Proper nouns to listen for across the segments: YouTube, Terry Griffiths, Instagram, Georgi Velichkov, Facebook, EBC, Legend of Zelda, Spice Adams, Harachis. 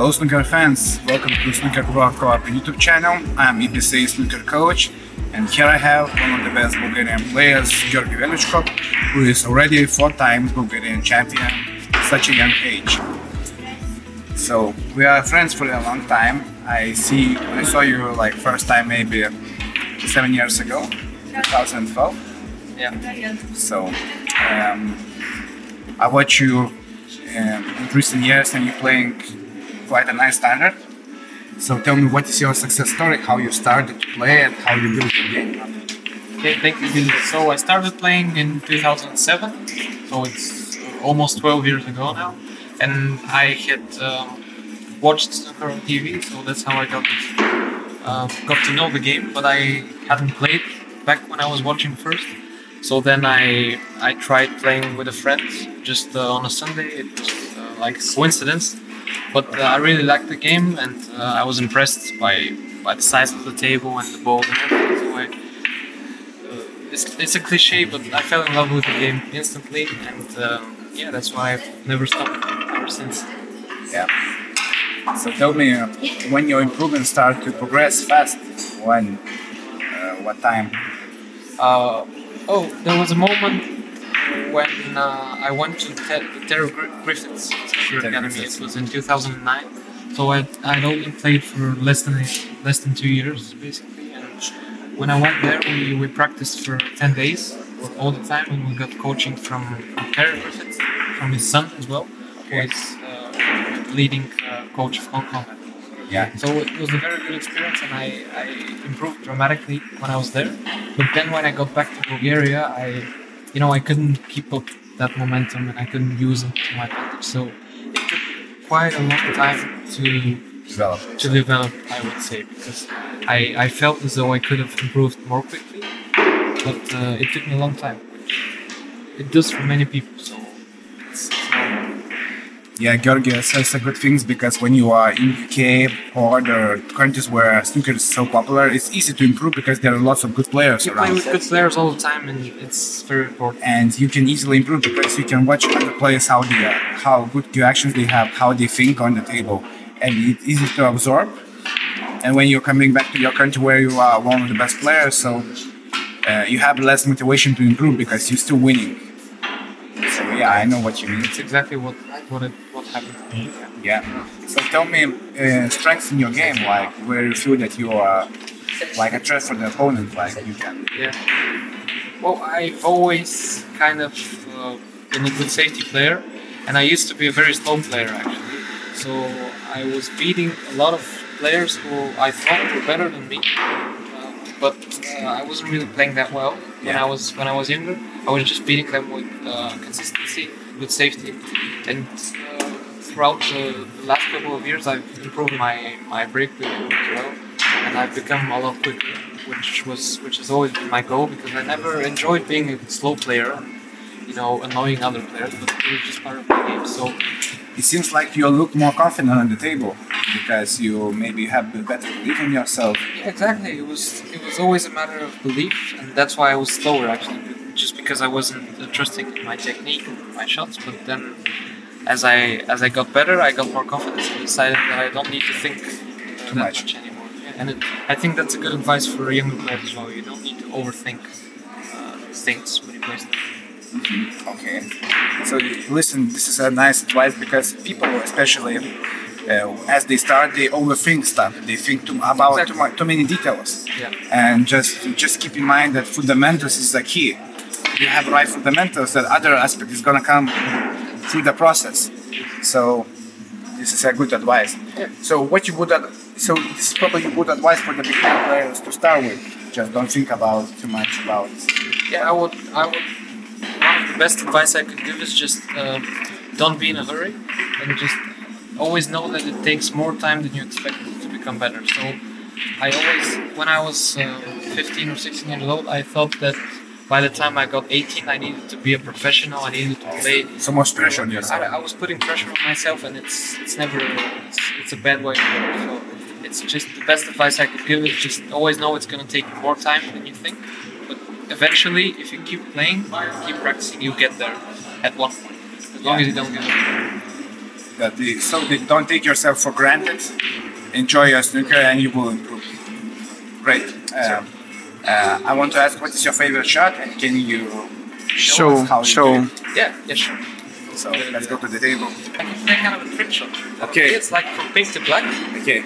Hello snooker fans, welcome to Snooker Club YouTube channel. I'm EBC snooker coach, and here I have one of the best Bulgarian players, Georgi Velichkov, who is already 4-time Bulgarian champion at such a young age. So we are friends for a long time. I saw you like first time maybe 7 years ago, 2012. Yeah. So I watch you in recent years and you're playing quite a nice standard. So tell me, what is your success story, how you started to play and how you built your game? Okay, thank you. So I started playing in 2007, so it's almost 12 years ago now. And I had watched snooker on TV, so that's how I got to know the game, but I hadn't played back when I was watching first. So then I tried playing with a friend just on a Sunday. It was like a coincidence, but I really liked the game, and I was impressed by the size of the table and the ball and everything. So it's a cliche, but I fell in love with the game instantly, and yeah, that's why I've never stopped ever since. Yeah. So tell me, when your improvements start to progress fast, when, what time? There was a moment when I went to Terry Griffiths Academy. It was in 2009, so I'd only played for less than 2 years basically. And when I went there, we practiced for 10 days all the time, and we got coaching from Terry Griffiths, from his son as well, who is leading coach of Hong Kong. Yeah. So it was a very good experience, and I improved dramatically when I was there. But then when I got back to Bulgaria, I couldn't keep up that momentum, and I couldn't use it to my advantage. So it took quite a long time to develop, I would say, because I felt as though I could have improved more quickly, but it took me a long time, which it does for many people. So it's normal. Yeah, Georgi says good things, because when you are in UK or other countries where snooker is so popular, it's easy to improve because there are lots of good players around. You play with good players all the time, and it's very important. And you can easily improve because you can watch other players, how good the actions they have, how they think on the table, and it's easy to absorb. And when you're coming back to your country where you are one of the best players, so you have less motivation to improve because you're still winning. So yeah, I know what you mean. It's exactly what happened to me. Yeah. So tell me, strengths in your game, like where you feel that you are like a threat for the opponent, like you can. Yeah. Well, I've always kind of been a good safety player, and I used to be a very slow player actually. So I was beating a lot of players who I thought were better than me, but I wasn't really playing that well. When I was younger, I was just beating them with consistency, with safety, and throughout the last couple of years, I've improved my breakaway as well, and I've become a lot quicker, which has always been my goal, because I never enjoyed being a slow player, annoying other players, but it was just part of the game. So it seems like you look more confident on the table because you maybe have a better belief in yourself. Yeah, exactly. It was always a matter of belief, and that's why I was slower actually, just because I wasn't trusting in my technique and my shots. But then, as I got better, I got more confidence and decided that I don't need to think too much anymore. Yeah. And I think that's a good advice for younger players as well. You don't need to overthink things when you play. Mm-hmm. Okay, so listen, this is a nice advice, because people, especially as they start, they overthink stuff. They think about too many details. Yeah. And just keep in mind that fundamentals is the key. You have right fundamentals, that other aspect is gonna come through the process. So this is a good advice. Yeah. So this is probably good advice for the beginner players to start with. Just don't think too much about. Yeah, I would. One of the best advice I could give is just don't be in a hurry, and just always know that it takes more time than you expect to become better. So when I was 15 or 16 years old, I thought that by the time I got 18, I needed to be a professional, I needed to play. So much pressure on yourself. I was putting pressure on myself, and it's a bad way to go. So it's just the best advice I could give is just always know it's going to take more time than you think. Eventually, if you keep playing, keep practicing, you get there at one point, as long as you don't get up. that don't take yourself for granted. Enjoy your snooker and you will improve. Great. I want to ask, what is your favorite shot, and can you show us how you do it? Yeah, sure. So let's go to the table. I can play kind of a trick shot. Okay. It's like from pink to black. Okay.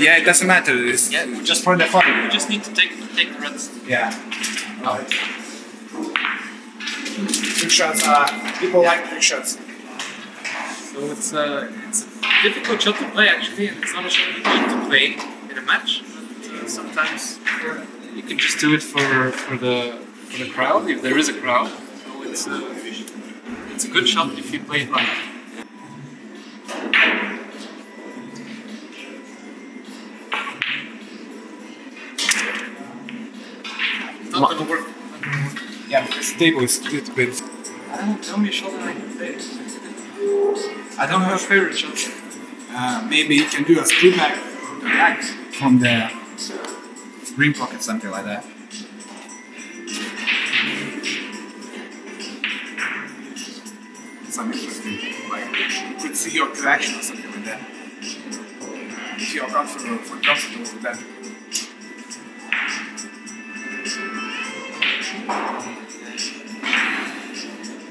Yeah, it doesn't matter. It's just for the fun. You just need to take the reds. Yeah. Right. Trick shots. People like trick shots. So it's a difficult shot to play actually, and it's not a shot you need to play in a match. But sometimes you can just do it for the crowd, if there is a crowd. So it's a good shot if you play it live. It's not gonna work. Yeah, this table is a little bit. Tell me a shot that I can play. I don't have a favorite shot. Maybe you can do a split back from the green pocket, something like that. Some interesting, like you could see your reaction or something like that. If you are comfortable with that.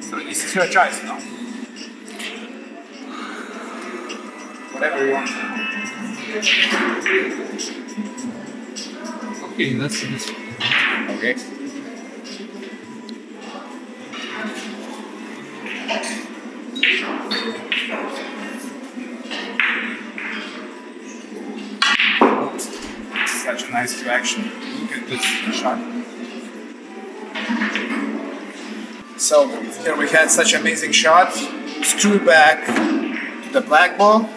So this is your choice now. Whatever you want. Okay, that's this one. Okay. Such a nice reaction. Look at this shot. So here we had such amazing shots. Screw back to the black ball.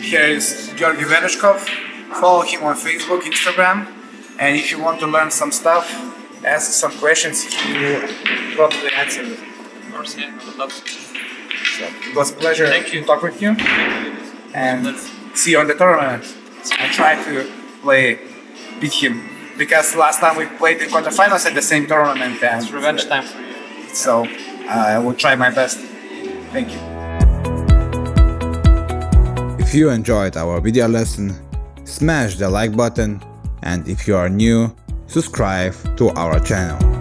Here is Georgi Velichkov. Follow him on Facebook, Instagram, and if you want to learn some stuff, ask some questions. He will probably answer them. Of course, yeah, I would love to. So, it was a pleasure to talk with you, and see you on the tournament. I try to beat him, because last time we played in quarterfinals at the same tournament. And it's revenge time for you. So I will try my best. Thank you. If you enjoyed our video lesson, smash the like button, and if you are new, subscribe to our channel.